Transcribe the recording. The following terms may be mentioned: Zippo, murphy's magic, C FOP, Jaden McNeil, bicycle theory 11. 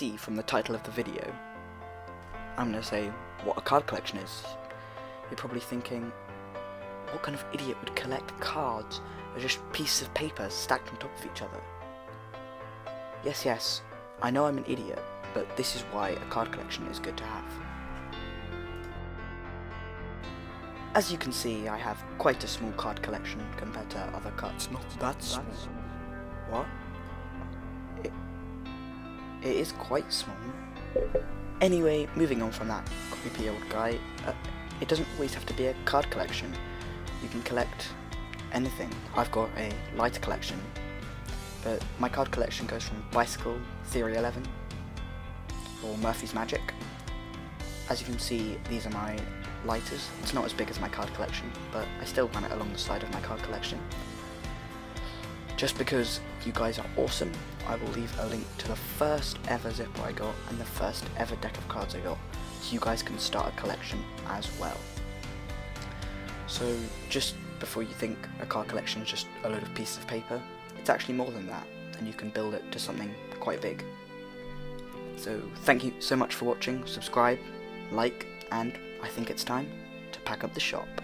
see from the title of the video, I'm going to say what a card collection is. You're probably thinking, what kind of idiot would collect cards as just pieces of paper stacked on top of each other? Yes, yes, I know I'm an idiot, but this is why a card collection is good to have. As you can see, I have quite a small card collection compared to other cards. Not that small. What? It is quite small. Anyway, moving on from that creepy old guy, it doesn't always have to be a card collection. You can collect anything. I've got a lighter collection, but my card collection goes from Bicycle Theory 11 or Murphy's Magic. As you can see, these are my lighters. It's not as big as my card collection, but I still run it along the side of my card collection. Just because you guys are awesome, I will leave a link to the first ever zipper I got and the first ever deck of cards I got, so you guys can start a collection as well. So just before you think a card collection is just a load of pieces of paper, it's actually more than that, and you can build it to something quite big. So thank you so much for watching, subscribe, like, and I think it's time to pack up the shop.